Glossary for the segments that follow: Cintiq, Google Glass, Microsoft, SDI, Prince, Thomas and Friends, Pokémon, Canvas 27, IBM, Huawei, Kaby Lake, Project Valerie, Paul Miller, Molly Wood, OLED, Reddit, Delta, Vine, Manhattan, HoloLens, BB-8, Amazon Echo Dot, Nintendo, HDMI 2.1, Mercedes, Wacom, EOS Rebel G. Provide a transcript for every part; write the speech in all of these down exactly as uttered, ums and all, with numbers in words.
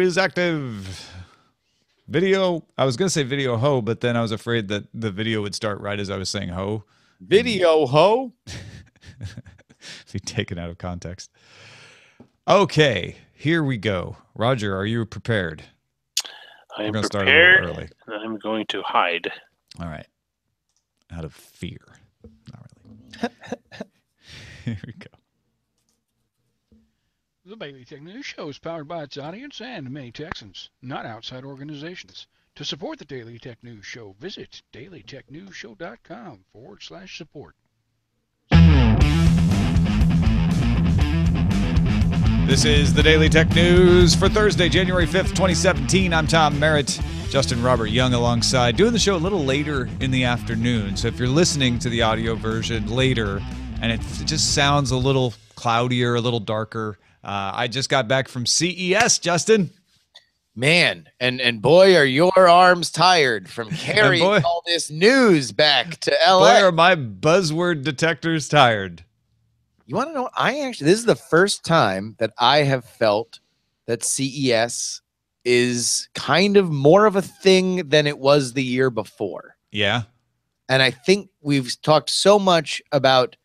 is active. Video, I was going to say video ho, but then I was afraid that the video would start right as I was saying ho. Video ho? Be taken out of context. Okay, here we go. Roger, are you prepared? I am prepared. Start a little early. And I'm going to hide. All right. Out of fear. Not really. Here we go. The Bailey Tech News Show is powered by its audience and many Texans, not outside organizations. To support the Daily Tech News Show, visit dailytechnewsshow.com forward slash support. This is the Daily Tech News for Thursday, January fifth, twenty seventeen. I'm Tom Merritt, Justin Robert Young alongside, doing the show a little later in the afternoon. So if you're listening to the audio version later and it just sounds a little cloudier, a little darker, Uh, I just got back from C E S, Justin. Man, and, and boy, are your arms tired from carrying boy, all this news back to L A. Boy, are my buzzword detectors tired. You want to know, I actually, this is the first time that I have felt that C E S is kind of more of a thing than it was the year before. Yeah. And I think we've talked so much about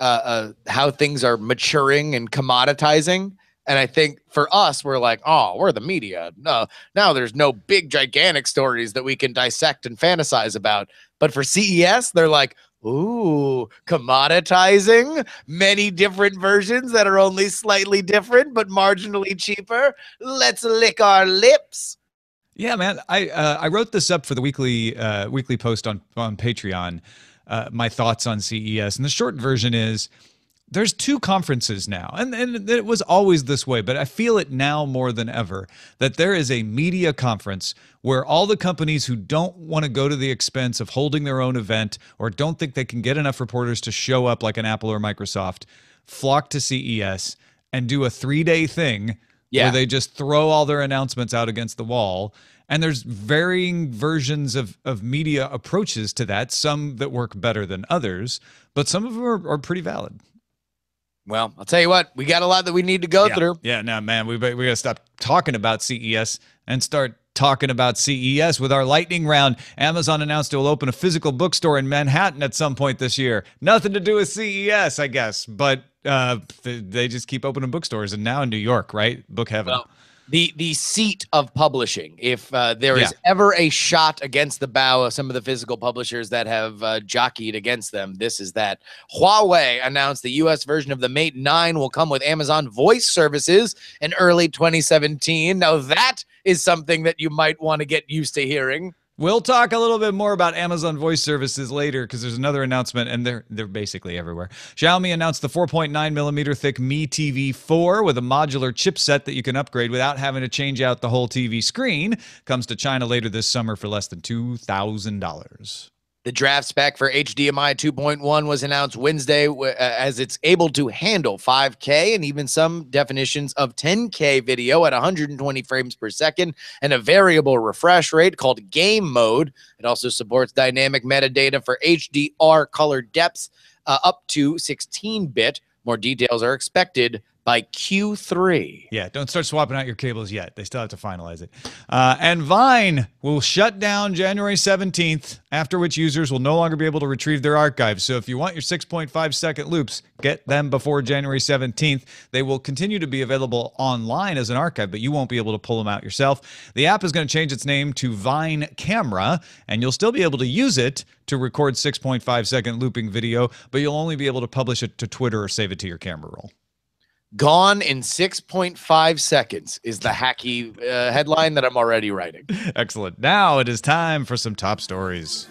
Uh, uh, how things are maturing and commoditizing. And I think for us, we're like, oh, we're the media. No, now there's no big, gigantic stories that we can dissect and fantasize about. But for C E S, they're like, ooh, commoditizing, many different versions that are only slightly different, but marginally cheaper. Let's lick our lips. Yeah, man. I, uh, I wrote this up for the weekly, uh, weekly post on, on Patreon. Uh, my thoughts on C E S. And the short version is there's two conferences now. And, and it was always this way, but I feel it now more than ever that there is a media conference where all the companies who don't want to go to the expense of holding their own event or don't think they can get enough reporters to show up like an Apple or Microsoft flock to C E S and do a three-day thing yeah. where they just throw all their announcements out against the wall. And there's varying versions of, of media approaches to that, some that work better than others, but some of them are, are pretty valid. Well, I'll tell you what, we got a lot that we need to go yeah. through. Yeah, no, man, we, we got to stop talking about C E S and start talking about C E S with our lightning round. Amazon announced it will open a physical bookstore in Manhattan at some point this year. Nothing to do with C E S, I guess, but uh, they just keep opening bookstores, and now in New York, right? Book heaven. Well, The, the seat of publishing. If uh, there yeah. is ever a shot against the bow of some of the physical publishers that have uh, jockeyed against them, this is that. Huawei announced the U S version of the Mate nine will come with Amazon voice services in early twenty seventeen. Now that is something that you might want to get used to hearing. We'll talk a little bit more about Amazon voice services later because there's another announcement and they're they're basically everywhere. Xiaomi announced the four point nine millimeter thick Mi T V four with a modular chipset that you can upgrade without having to change out the whole T V screen. Comes to China later this summer for less than two thousand dollars. The draft spec for H D M I two point one was announced Wednesday as it's able to handle five K and even some definitions of ten K video at one hundred twenty frames per second and a variable refresh rate called game mode. It also supports dynamic metadata for H D R color depths uh, up to sixteen bit. More details are expected by Q three. Yeah, don't start swapping out your cables yet. They still have to finalize it. Uh, and Vine will shut down January seventeenth, after which users will no longer be able to retrieve their archives. So if you want your six point five second loops, get them before January seventeenth. They will continue to be available online as an archive, but you won't be able to pull them out yourself. The app is going to change its name to Vine Camera, and you'll still be able to use it to record six point five second looping video, but you'll only be able to publish it to Twitter or save it to your camera roll. Gone in six point five seconds is the hacky uh, headline that I'm already writing. Excellent. Now it is time for some top stories.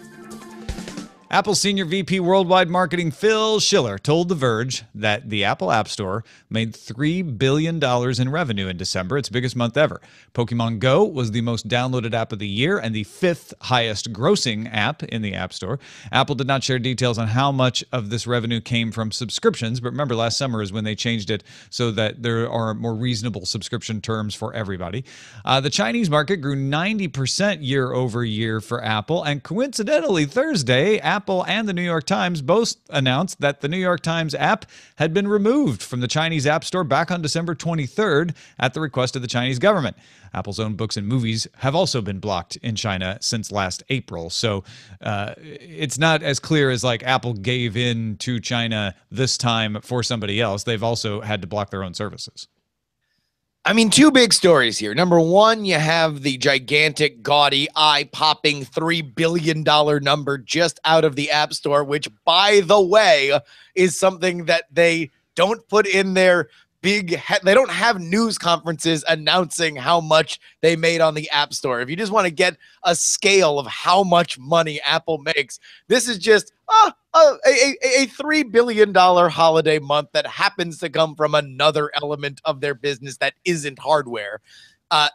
Apple Senior V P Worldwide Marketing Phil Schiller told The Verge that the Apple App Store made three billion dollars in revenue in December, its biggest month ever. Pokemon Go was the most downloaded app of the year and the fifth highest grossing app in the App Store. Apple did not share details on how much of this revenue came from subscriptions, but remember last summer is when they changed it so that there are more reasonable subscription terms for everybody. Uh, the Chinese market grew ninety percent year over year for Apple, and coincidentally Thursday, Apple Apple and the New York Times both announced that the New York Times app had been removed from the Chinese App Store back on December twenty-third at the request of the Chinese government. Apple's own books and movies have also been blocked in China since last April. So uh, it's not as clear as like Apple gave in to China this time for somebody else. They've also had to block their own services. I mean, two big stories here. Number one, you have the gigantic, gaudy, eye-popping three billion dollar number just out of the App Store, which, by the way, is something that they don't put in their big – they don't have news conferences announcing how much they made on the App Store. If you just want to get a scale of how much money Apple makes, this is just uh, a, a, a three billion dollar holiday month that happens to come from another element of their business that isn't hardware. Uh,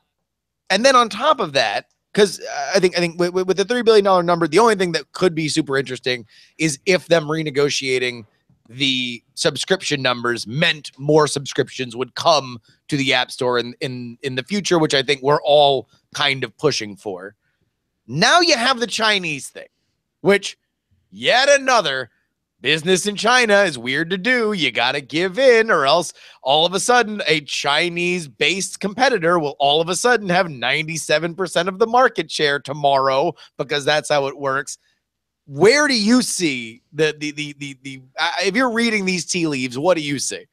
and then on top of that, because I think I think with, with the three billion dollar number, the only thing that could be super interesting is if them renegotiating – the subscription numbers meant more subscriptions would come to the App Store in, in, in the future, which I think we're all kind of pushing for. Now you have the Chinese thing, which yet another business in China is weird to do. You got to give in or else all of a sudden a Chinese-based competitor will all of a sudden have ninety-seven percent of the market share tomorrow because that's how it works. Where do you see the the the the, the uh, if you're reading these tea leaves, what do you see?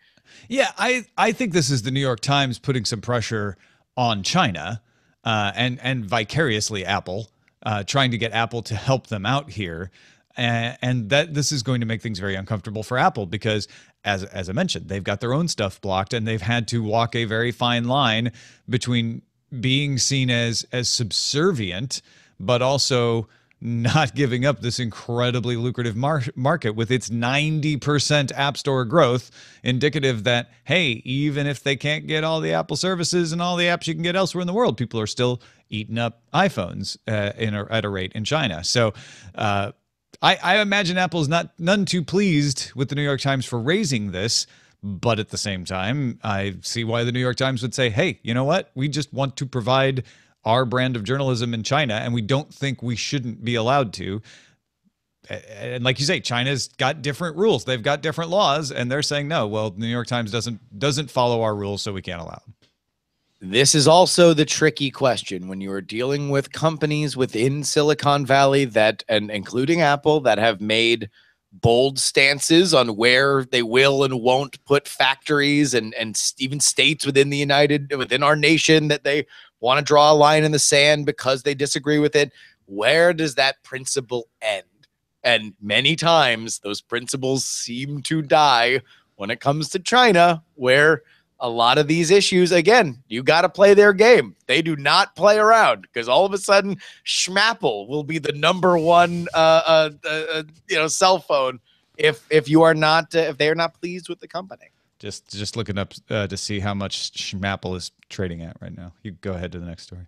Yeah, I I think this is the New York Times putting some pressure on China, uh, and and vicariously Apple, uh, trying to get Apple to help them out here, and, and that this is going to make things very uncomfortable for Apple because, as as I mentioned, they've got their own stuff blocked and they've had to walk a very fine line between being seen as as subservient, but also not giving up this incredibly lucrative mar market with its ninety percent App Store growth, indicative that, hey, even if they can't get all the Apple services and all the apps you can get elsewhere in the world, people are still eating up iPhones uh, in a, at a rate in China. So uh, I, I imagine Apple's not none too pleased with the New York Times for raising this, but at the same time, I see why the New York Times would say, hey, you know what? We just want to provide our brand of journalism in China, and we don't think we shouldn't be allowed to. And like you say, China's got different rules. They've got different laws, and they're saying, no, well, the New York Times doesn't doesn't follow our rules, so we can't allow them. This is also the tricky question when you are dealing with companies within Silicon Valley that, and including Apple, that have made bold stances on where they will and won't put factories and, and even states within the United, within our nation that they want to draw a line in the sand because they disagree with it. Where does that principle end? And many times those principles seem to die when it comes to China, where a lot of these issues, again, you got to play their game. They do not play around because all of a sudden Schmapple will be the number one uh, uh, uh, you know, cell phone if if you are not uh, if they are not pleased with the company. Just just looking up uh, to see how much Schmapple is trading at right now. You go ahead to the next story.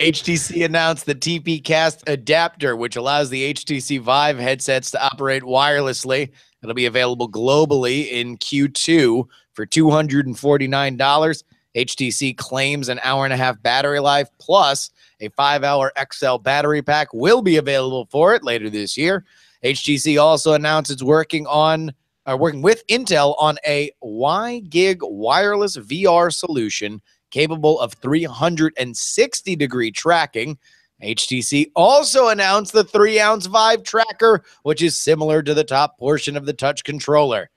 H T C announced the T P-Cast adapter, which allows the H T C Vive headsets to operate wirelessly. It'll be available globally in Q two for two hundred forty-nine dollars. H T C claims an hour and a half battery life plus a five-hour X L battery pack will be available for it later this year. H T C also announced it's working on Uh, working with Intel on a Y gig wireless V R solution capable of three hundred sixty degree tracking. H T C also announced the three ounce Vive tracker, which is similar to the top portion of the touch controller.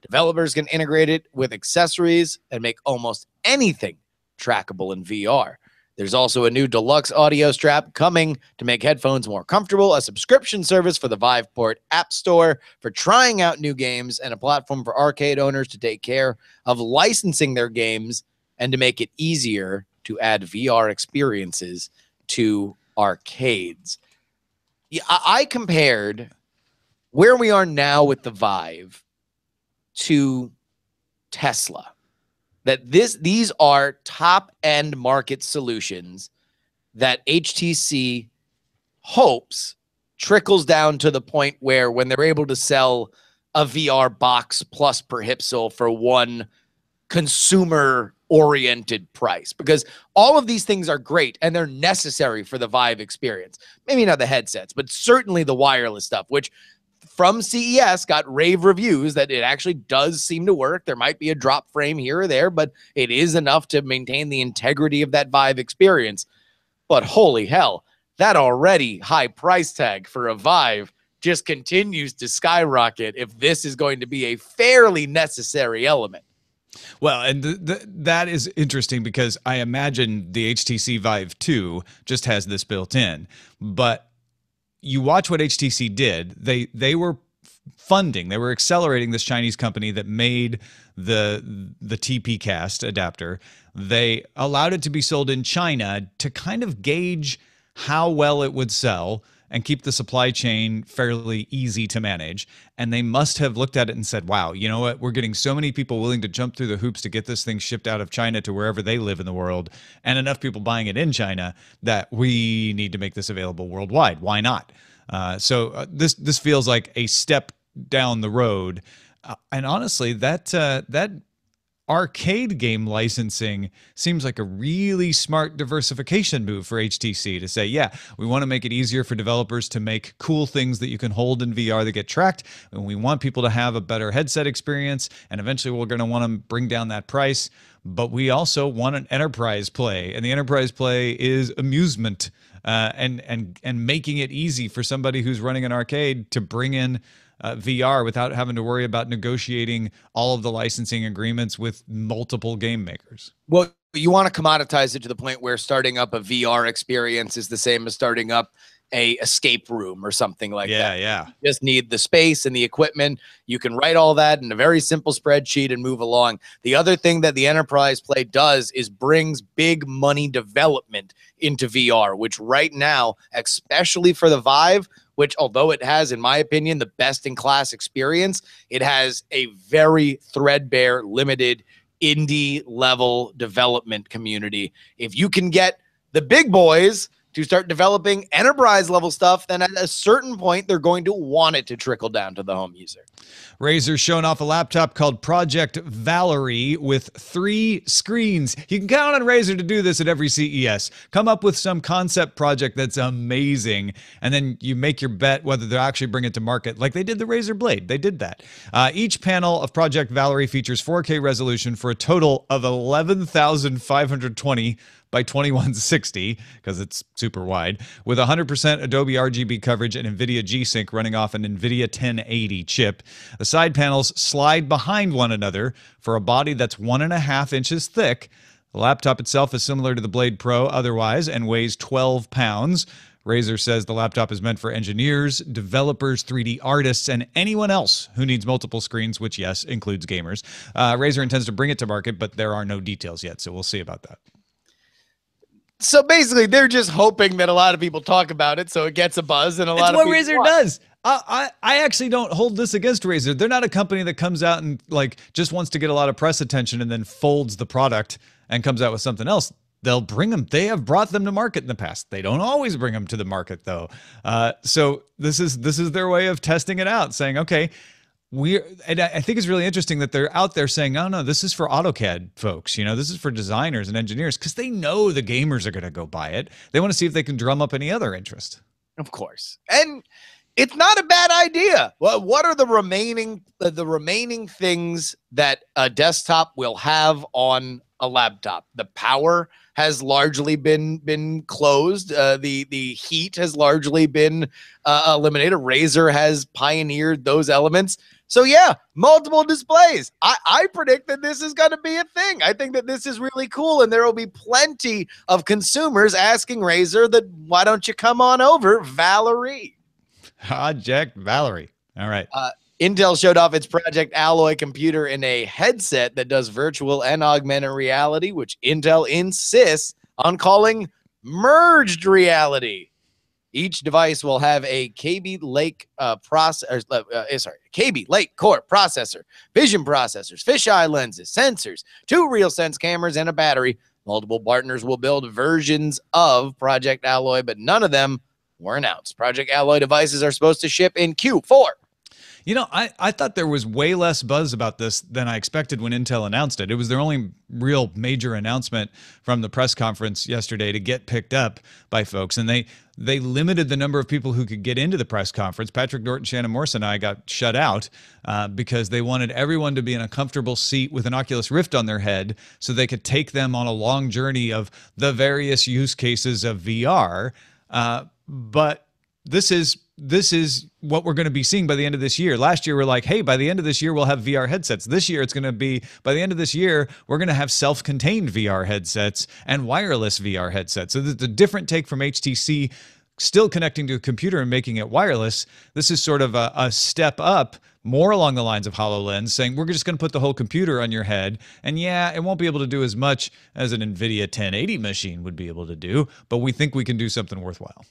Developers can integrate it with accessories and make almost anything trackable in V R. There's also a new deluxe audio strap coming to make headphones more comfortable, a subscription service for the Viveport App Store for trying out new games, and a platform for arcade owners to take care of licensing their games and to make it easier to add V R experiences to arcades. I compared where we are now with the Vive to Tesla. That this these are top-end market solutions that H T C hopes trickles down to the point where when they're able to sell a V R box plus per hipsel for one consumer-oriented price. Because all of these things are great, and they're necessary for the Vive experience. Maybe not the headsets, but certainly the wireless stuff, which from C E S got rave reviews that it actually does seem to work. There might be a drop frame here or there, but it is enough to maintain the integrity of that Vive experience. But holy hell, that already high price tag for a Vive just continues to skyrocket if this is going to be a fairly necessary element. Well, and th th that is interesting because I imagine the H T C Vive two just has this built in. But you watch what H T C did. They they were funding, they were accelerating this Chinese company that made the the T P-Cast adapter. They allowed it to be sold in China to kind of gauge how well it would sell and keep the supply chain fairly easy to manage. And they must have looked at it and said, wow, you know what? We're getting so many people willing to jump through the hoops to get this thing shipped out of China to wherever they live in the world, and enough people buying it in China that we need to make this available worldwide. Why not? Uh, so uh, this this feels like a step down the road. Uh, and honestly, that uh, that arcade game licensing seems like a really smart diversification move for H T C to say, yeah, we want to make it easier for developers to make cool things that you can hold in V R that get tracked, and we want people to have a better headset experience, and eventually we're going to want to bring down that price, but we also want an enterprise play, and the enterprise play is amusement, uh, and and and making it easy for somebody who's running an arcade to bring in Uh, V R without having to worry about negotiating all of the licensing agreements with multiple game makers. Well, you want to commoditize it to the point where starting up a V R experience is the same as starting up a escape room or something like yeah, that. Yeah, yeah. You just need the space and the equipment. You can write all that in a very simple spreadsheet and move along. The other thing that the enterprise play does is brings big money development into V R, which right now, especially for the Vive, which although it has, in my opinion, the best-in-class experience, it has a very threadbare, limited, indie-level development community. If you can get the big boys to start developing enterprise-level stuff, then at a certain point, they're going to want it to trickle down to the home user. Razer's showing off a laptop called Project Valerie with three screens. You can count on Razer to do this at every C E S. Come up with some concept project that's amazing, and then you make your bet whether they'll actually bring it to market, like they did the Razer Blade. They did that. Uh, each panel of Project Valerie features four K resolution for a total of eleven thousand five hundred twenty by twenty-one sixty, because it's super wide, with one hundred percent Adobe R G B coverage and NVIDIA G-Sync running off an NVIDIA ten eighty chip. The side panels slide behind one another for a body that's one and a half inches thick. The laptop itself is similar to the Blade Pro otherwise and weighs twelve pounds. Razer says the laptop is meant for engineers, developers, three D artists, and anyone else who needs multiple screens, which, yes, includes gamers. Uh, Razer intends to bring it to market, but there are no details yet, so we'll see about that. So basically, they're just hoping that a lot of people talk about it, so it gets a buzz, and a lot of people. It's what Razer does. I, I I actually don't hold this against Razer. They're not a company that comes out and like just wants to get a lot of press attention and then folds the product and comes out with something else. They'll bring them. They have brought them to market in the past. They don't always bring them to the market though. Uh, so this is this is their way of testing it out, saying okay. We're, and I think it's really interesting that they're out there saying, oh, no, this is for AutoCAD folks. You know, this is for designers and engineers because they know the gamers are going to go buy it. They want to see if they can drum up any other interest. Of course. And it's not a bad idea. Well, what are the remaining uh, the remaining things that a desktop will have on a laptop? The power has largely been been closed. Uh, the the heat has largely been uh, eliminated. Razer has pioneered those elements. So yeah, multiple displays. I, I predict that this is going to be a thing. I think that this is really cool, and there will be plenty of consumers asking Razer that, why don't you come on over, Valerie? Project Valerie. All right. Uh, Intel showed off its Project Alloy computer in a headset that does virtual and augmented reality, which Intel insists on calling merged reality. Each device will have a Kaby Lake uh, process, uh, uh, sorry, Kaby Lake core processor, vision processors, fisheye lenses, sensors, two RealSense cameras, and a battery. Multiple partners will build versions of Project Alloy, but none of them were announced. Project Alloy devices are supposed to ship in Q four. You know, I, I thought there was way less buzz about this than I expected when Intel announced it. It was their only real major announcement from the press conference yesterday to get picked up by folks. And they, they limited the number of people who could get into the press conference. Patrick Norton, Shannon Morse, and I got shut out uh, because they wanted everyone to be in a comfortable seat with an Oculus Rift on their head so they could take them on a long journey of the various use cases of V R. Uh, but this is... This is what we're going to be seeing by the end of this year. Last year, we're like, hey, by the end of this year, we'll have V R headsets. This year, it's going to be, by the end of this year, we're going to have self-contained V R headsets and wireless V R headsets. So it's a different take from H T C, still connecting to a computer and making it wireless. This is sort of a, a step up, more along the lines of HoloLens, saying we're just going to put the whole computer on your head. And yeah, it won't be able to do as much as an Nvidia ten eighty machine would be able to do, but we think we can do something worthwhile.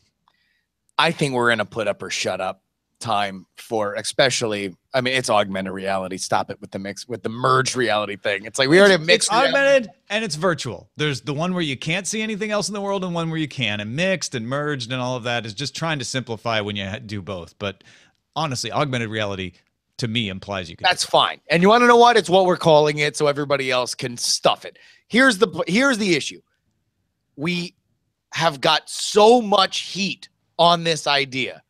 I think we're in a put up or shut up time for, especially, I mean, it's augmented reality. Stop it with the mix, with the merged reality thing. It's like we already have mixed. It's augmented and it's virtual. There's the one where you can't see anything else in the world and one where you can, and mixed and merged and all of that is just trying to simplify when you do both. But honestly, augmented reality to me implies you can. That's fine. And you want to know what? It's what we're calling it so everybody else can stuff it. Here's the, here's the issue. We have got so much heat on this idea,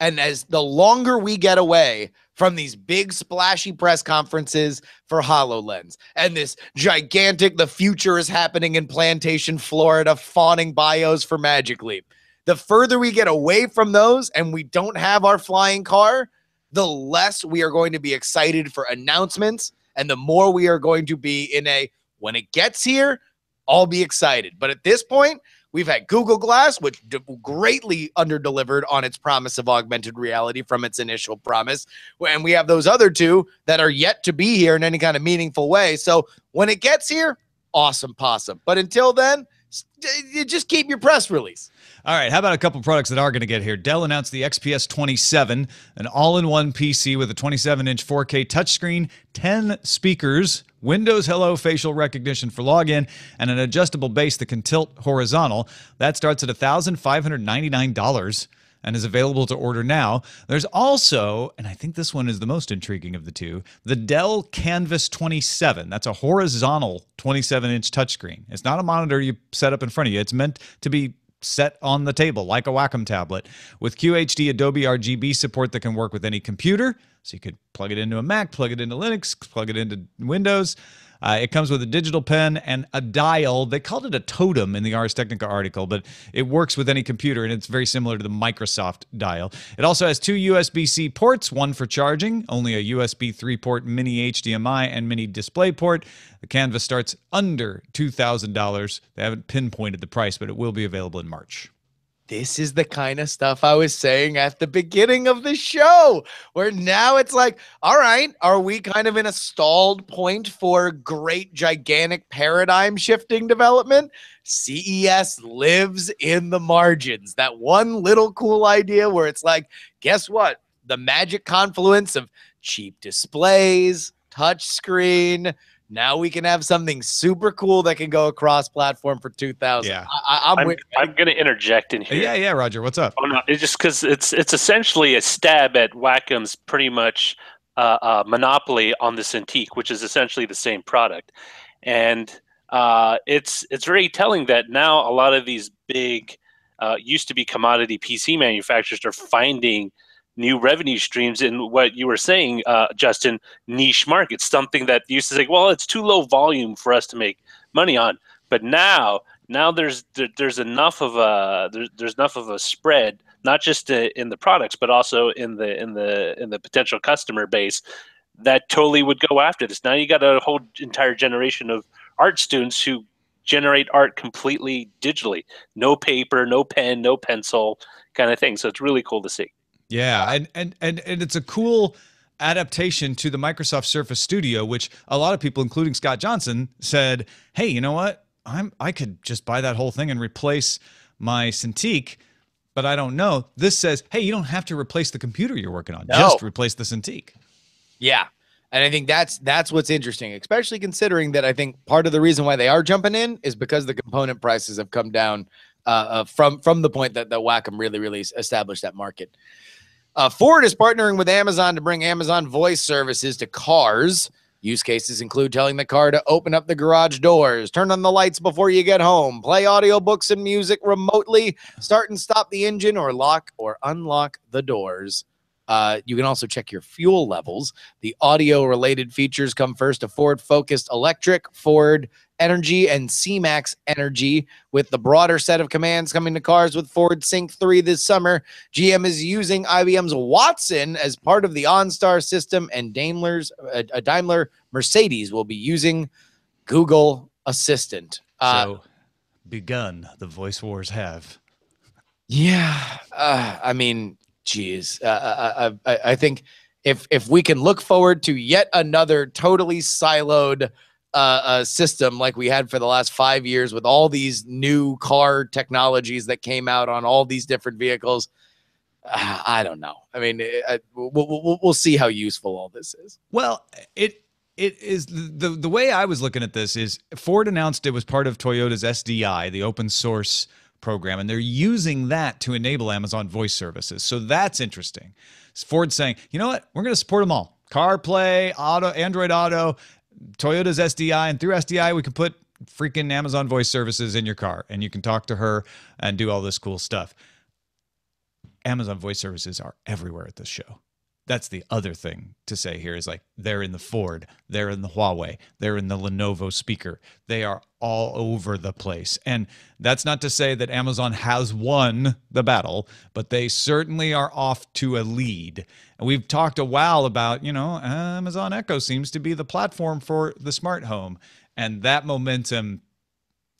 and as the longer we get away from these big splashy press conferences for HoloLens and this gigantic the future is happening in Plantation, Florida fawning bios for Magic Leap, the further we get away from those and we don't have our flying car, the less we are going to be excited for announcements and the more we are going to be in a when it gets here I'll be excited. But at this point, we've had Google Glass, which greatly underdelivered on its promise of augmented reality from its initial promise. And we have those other two that are yet to be here in any kind of meaningful way. So when it gets here, awesome possum. But until then, just keep your press release. All right, how about a couple products that are going to get here? Dell announced the X P S twenty-seven, an all-in-one P C with a twenty-seven inch four K touchscreen, ten speakers, Windows Hello facial recognition for login, and an adjustable base that can tilt horizontal. That starts at one thousand five hundred ninety-nine dollars and is available to order now. There's also, and I think this one is the most intriguing of the two, the Dell Canvas twenty-seven. That's a horizontal twenty-seven inch touchscreen. It's not a monitor you set up in front of you. It's meant to be set on the table like a Wacom tablet with Q H D Adobe R G B support that can work with any computer. So you could plug it into a Mac, plug it into Linux, plug it into Windows. Uh, it comes with a digital pen and a dial. They called it a totem in the Ars Technica article, but it works with any computer, and it's very similar to the Microsoft dial. It also has two U S B C ports, one for charging, only a U S B three port, mini H D M I, and mini display port. The Canvas starts under two thousand dollars. They haven't pinpointed the price, but it will be available in March. This is the kind of stuff I was saying at the beginning of the show, where now it's like, all right, are we kind of in a stalled point for great, gigantic paradigm shifting development? C E S lives in the margins. That one little cool idea where it's like, guess what? The magic confluence of cheap displays, touchscreen. Now we can have something super cool that can go across platform for two thousand dollars. Yeah. I, I'm, I'm, I'm going to interject in here. Yeah, yeah, Roger, what's up? Oh, no, it's just because it's it's essentially a stab at Wacom's pretty much uh, uh, monopoly on the Cintiq, which is essentially the same product, and uh, it's it's very telling that now a lot of these big uh, used to be commodity P C manufacturers are finding new revenue streams in what you were saying, uh, Justin, niche markets, something that used to say, well, it's too low volume for us to make money on. But now, now there's there, there's enough of a there's, there's enough of a spread, not just uh, in the products, but also in the in the in the potential customer base that totally would go after this. Now you got a whole entire generation of art students who generate art completely digitally, no paper, no pen, no pencil, kind of thing. So it's really cool to see. Yeah, and, and, and, and it's a cool adaptation to the Microsoft Surface Studio, which a lot of people, including Scott Johnson, said, hey, you know what? I'm, I could just buy that whole thing and replace my Cintiq, but I don't know. This says, hey, you don't have to replace the computer you're working on. No. Just replace the Cintiq. Yeah, and I think that's, that's what's interesting, especially considering that I think part of the reason why they are jumping in is because the component prices have come down uh, uh, from, from the point that, that Wacom really, really established that market. Uh, Ford is partnering with Amazon to bring Amazon voice services to cars. Use cases include telling the car to open up the garage doors, turn on the lights before you get home, play audiobooks and music remotely, start and stop the engine, or lock or unlock the doors. Uh, you can also check your fuel levels. The audio-related features come first to Ford Focused Electric, Ford Energy, and C-Max Energy. With the broader set of commands coming to cars with Ford Sync three this summer, G M is using I B M's Watson as part of the OnStar system, and Daimler's uh, Daimler Mercedes will be using Google Assistant. Uh, so, begun, the voice wars have. Yeah, uh, I mean... Jeez, uh, I, I, I think if if we can look forward to yet another totally siloed uh, uh, system like we had for the last five years with all these new car technologies that came out on all these different vehicles, uh, I don't know. I mean, I, I, we'll, we'll, we'll see how useful all this is. Well, it it is the the way I was looking at this is Ford announced it was part of Toyota's S D I, the open source program, and they're using that to enable Amazon voice services. So that's interesting. Ford's saying, you know what? We're going to support them all. CarPlay, Auto, Android Auto, Toyota's S D I, and through S D I, we can put freaking Amazon voice services in your car, and you can talk to her and do all this cool stuff. Amazon voice services are everywhere at this show. That's the other thing to say here is like, they're in the Ford, they're in the Huawei, they're in the Lenovo speaker. They are all over the place. And that's not to say that Amazon has won the battle, but they certainly are off to a lead. And we've talked a while about, you know, Amazon Echo seems to be the platform for the smart home. And that momentum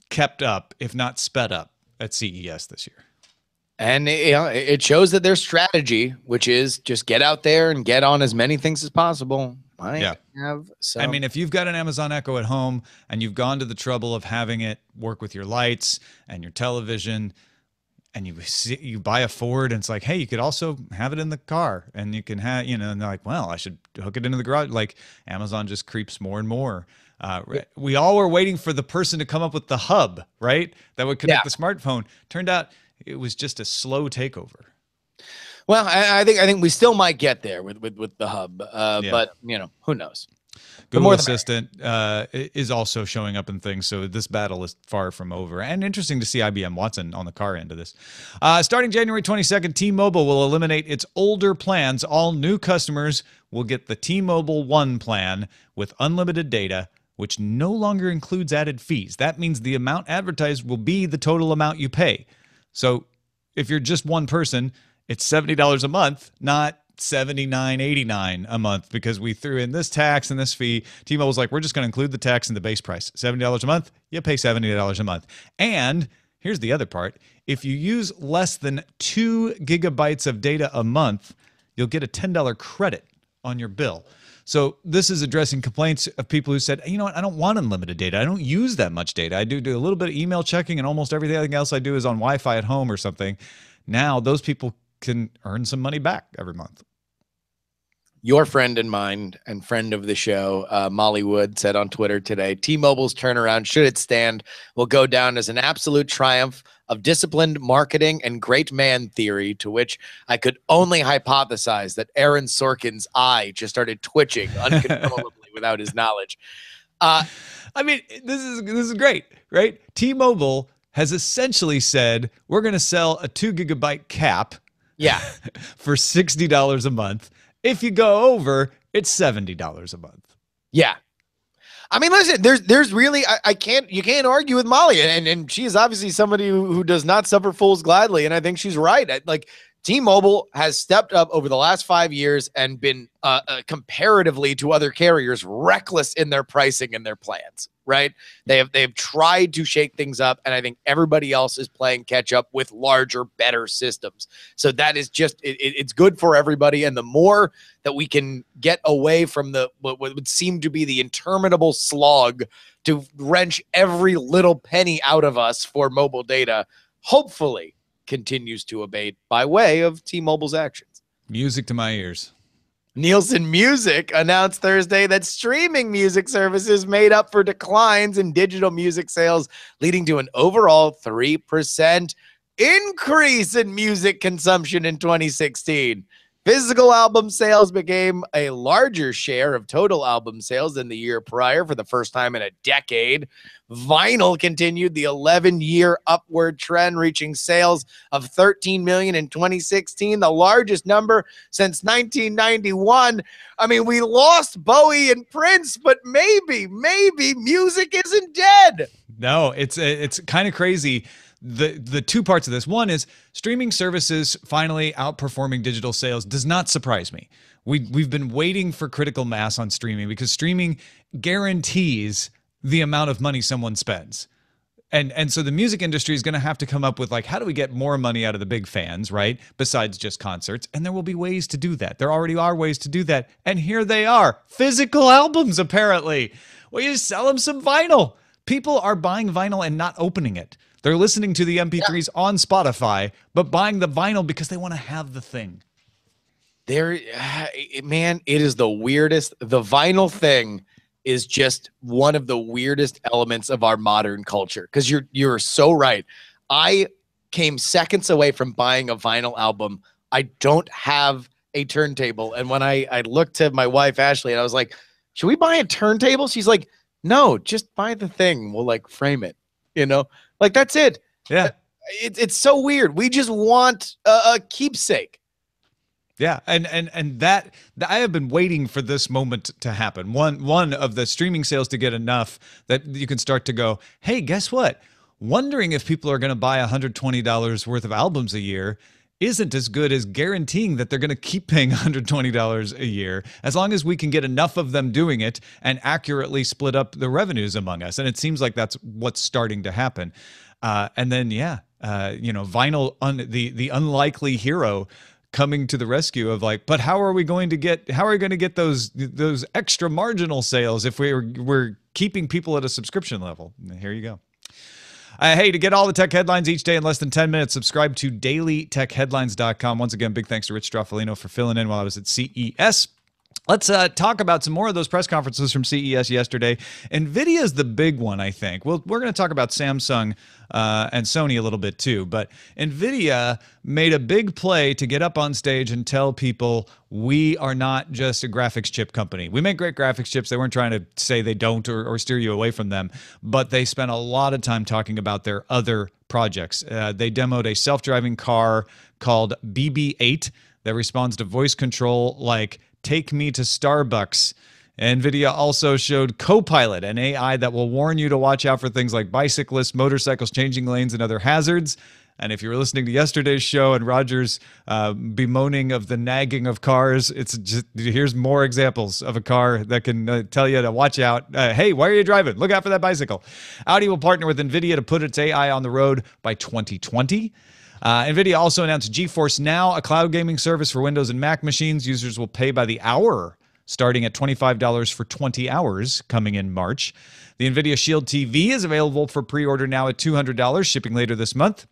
kept up, if not sped up, at C E S this year. And you know, it shows that their strategy, which is just get out there and get on as many things as possible. I yeah. have so. I mean, if you've got an Amazon Echo at home and you've gone to the trouble of having it work with your lights and your television, and you see, you buy a Ford, and it's like, hey, you could also have it in the car, and you can have, you know, and they're like, well, I should hook it into the garage. Like Amazon just creeps more and more. Uh, we all were waiting for the person to come up with the hub, right? That would connect yeah. the smartphone. Turned out it was just a slow takeover. Well, I, I think I think we still might get there with with, with the hub, uh, yeah. but you know, who knows? Google Assistant uh, is also showing up in things, so this battle is far from over. And interesting to see I B M Watson on the car end of this. Uh, starting January twenty-second, T-Mobile will eliminate its older plans. All new customers will get the T-Mobile One plan with unlimited data, which no longer includes added fees. That means the amount advertised will be the total amount you pay. So if you're just one person, it's seventy dollars a month, not seventy-nine eighty-nine a month, because we threw in this tax and this fee. T-Mobile's like, we're just going to include the tax in the base price. seventy dollars a month, you pay seventy dollars a month. And here's the other part. If you use less than two gigabytes of data a month, you'll get a ten dollar credit on your bill. So this is addressing complaints of people who said, you know what, I don't want unlimited data. I don't use that much data. I do do a little bit of email checking, and almost everything else I do is on Wi-Fi at home or something. Now those people can earn some money back every month. Your friend and mine and friend of the show, uh, Molly Wood, said on Twitter today, T-Mobile's turnaround, should it stand, will go down as an absolute triumph of disciplined marketing and great man theory, to which I could only hypothesize that Aaron Sorkin's eye just started twitching uncontrollably without his knowledge. Uh, I mean, this is, this is great, right? T-Mobile has essentially said, we're going to sell a two gigabyte cap yeah. for sixty dollars a month. If you go over, it's seventy dollars a month. Yeah. I mean, listen, there's there's really, I, I can't, you can't argue with Molly, and, and she's obviously somebody who, who does not suffer fools gladly, and I think she's right. I, like, T-Mobile has stepped up over the last five years and been, uh, uh, comparatively to other carriers, reckless in their pricing and their plans, right? They have, they have tried to shake things up, and I think everybody else is playing catch up with larger, better systems. So that is just, it, it, it's good for everybody, and the more that we can get away from the what would seem to be the interminable slog to wrench every little penny out of us for mobile data, hopefully continues to abate by way of T-Mobile's actions. Music to my ears. Nielsen Music announced Thursday that streaming music services made up for declines in digital music sales, leading to an overall three percent increase in music consumption in twenty sixteen. Physical album sales became a larger share of total album sales than the year prior for the first time in a decade. Vinyl continued the eleven-year upward trend, reaching sales of thirteen million in twenty sixteen, the largest number since nineteen ninety-one. I mean, we lost Bowie and Prince, but maybe, maybe music isn't dead. No, it's it's kind of crazy. The the two parts of this. One is streaming services finally outperforming digital sales does not surprise me. We we've been waiting for critical mass on streaming because streaming guarantees the amount of money someone spends. And and so the music industry is going to have to come up with, like, how do we get more money out of the big fans, right? Besides just concerts. And there will be ways to do that. There already are ways to do that. And here they are. Physical albums, apparently. Well, you sell them some vinyl. People are buying vinyl and not opening it. They're listening to the M P threes yeah. on Spotify, but buying the vinyl because they want to have the thing. There, man, it is the weirdest. The vinyl thing is just one of the weirdest elements of our modern culture. Because you're you're so right. I came seconds away from buying a vinyl album. I don't have a turntable, and when I I looked to my wife Ashley and I was like, "Should we buy a turntable?" She's like, "No, just buy the thing. We'll like frame it." You know. Like, that's it. Yeah. It, it's so weird. We just want a, a keepsake. Yeah. And, and, and that, I have been waiting for this moment to happen. One, one of the streaming sales to get enough that you can start to go, hey, guess what? Wondering if people are going to buy one hundred twenty dollars worth of albums a year isn't as good as guaranteeing that they're going to keep paying one hundred twenty dollars a year, as long as we can get enough of them doing it and accurately split up the revenues among us. And it seems like that's what's starting to happen. Uh, and then, yeah, uh, you know, vinyl, un the, the unlikely hero coming to the rescue of, like, but how are we going to get, how are we going to get those, those extra marginal sales if we we're, we're keeping people at a subscription level? Here you go. Uh, hey, to get all the tech headlines each day in less than ten minutes, subscribe to daily tech headlines dot com. Once again, big thanks to Rich Stroffolino for filling in while I was at C E S. Let's uh, talk about some more of those press conferences from C E S yesterday. Nvidia is the big one, I think. Well, we're going to talk about Samsung uh, and Sony a little bit too, but Nvidia made a big play to get up on stage and tell people, we are not just a graphics chip company. We make great graphics chips. They weren't trying to say they don't or, or steer you away from them, but they spent a lot of time talking about their other projects. Uh, they demoed a self-driving car called B B eight that responds to voice control like, take me to Starbucks. NVIDIA also showed Copilot, an A I that will warn you to watch out for things like bicyclists, motorcycles, changing lanes, and other hazards. And if you were listening to yesterday's show and Roger's uh, bemoaning of the nagging of cars, it's just, here's more examples of a car that can uh, tell you to watch out. Uh, hey, why are you driving? Look out for that bicycle. Audi will partner with NVIDIA to put its A I on the road by twenty twenty. Uh, NVIDIA also announced GeForce Now, a cloud gaming service for Windows and Mac machines. Users will pay by the hour, starting at twenty-five dollars for twenty hours, coming in March. The NVIDIA Shield T V is available for pre-order now at two hundred dollars, shipping later this month.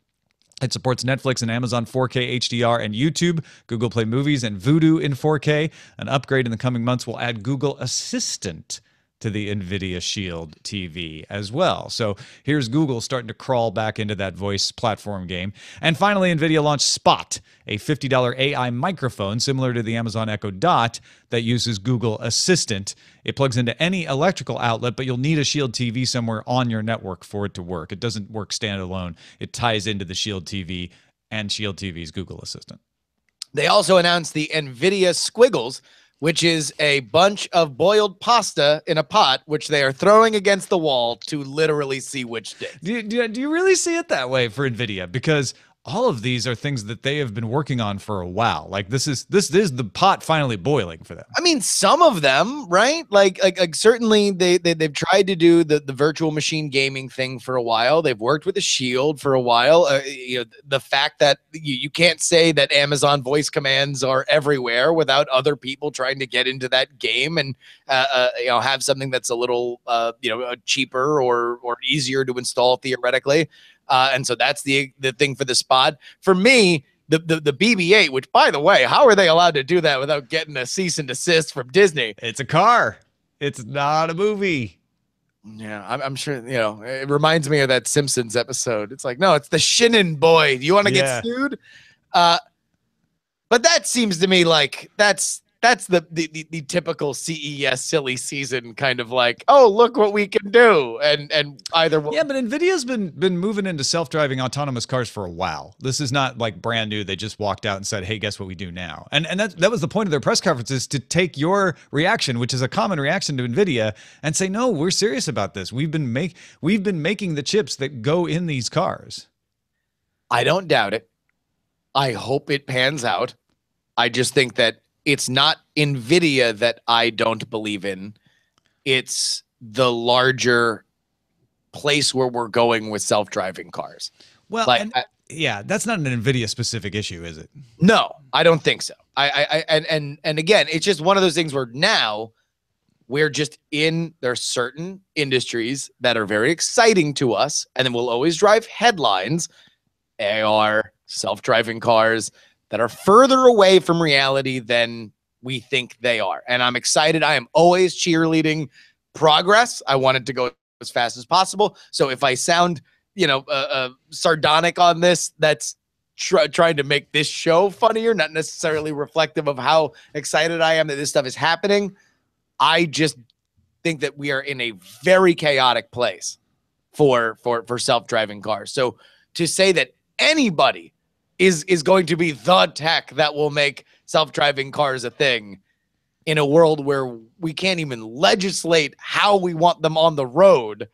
It supports Netflix and Amazon four K H D R and YouTube, Google Play Movies, and Vudu in four K. An upgrade in the coming months will add Google Assistant to the NVIDIA Shield T V as well. So here's Google starting to crawl back into that voice platform game. And finally, NVIDIA launched Spot, a fifty dollar A I microphone similar to the Amazon Echo Dot that uses Google Assistant. It plugs into any electrical outlet, but you'll need a Shield T V somewhere on your network for it to work. It doesn't work standalone. It ties into the Shield T V and Shield T V's Google Assistant. They also announced the NVIDIA Squiggles, which is a bunch of boiled pasta in a pot, which they are throwing against the wall to literally see which sticks. Do, do, do you really see it that way for NVIDIA? Because all of these are things that they have been working on for a while. Like, this is this, this is the pot finally boiling for them. I mean, some of them, right? Like, like, like certainly they, they, they've tried to do the, the virtual machine gaming thing for a while. They've worked with the Shield for a while. Uh, you know, the fact that you, you can't say that Amazon voice commands are everywhere without other people trying to get into that game and uh, uh, you know, have something that's a little uh, you know, cheaper or, or easier to install theoretically. Uh, and so that's the the thing for the Spot. For me, the, the the B B eight, which, by the way, how are they allowed to do that without getting a cease and desist from Disney? It's a car. It's not a movie. Yeah, I'm, I'm sure, you know, it reminds me of that Simpsons episode. It's like, no, it's the Shinin' Boy. Do you want to yeah. get sued? Uh, But that seems to me like that's that's the the, the the typical C E S silly season kind of like, oh, look what we can do, and and either yeah. But Nvidia's been been moving into self-driving autonomous cars for a while. This is not like brand new. They just walked out and said, hey, guess what we do now? And and that that was the point of their press conference, is to take your reaction, which is a common reaction to Nvidia, and say, no, we're serious about this. We've been make we've been making the chips that go in these cars. I don't doubt it. I hope it pans out. I just think that it's not Nvidia that I don't believe in. It's the larger place where we're going with self-driving cars. Well, like, and, I, yeah, that's not an Nvidia-specific issue, is it? No, I don't think so. I, I, I and and and again, it's just one of those things where now we're just in. There are certain industries that are very exciting to us, and then we'll always drive headlines. A R, self-driving cars that are further away from reality than we think they are. And I'm excited. I am always cheerleading progress. I want it to go as fast as possible. So if I sound, you know, uh, uh, sardonic on this, that's tr trying to make this show funnier, not necessarily reflective of how excited I am that this stuff is happening. I just think that we are in a very chaotic place for, for, for self-driving cars. So to say that anybody is is going to be the tech that will make self-driving cars a thing in a world where we can't even legislate how we want them on the road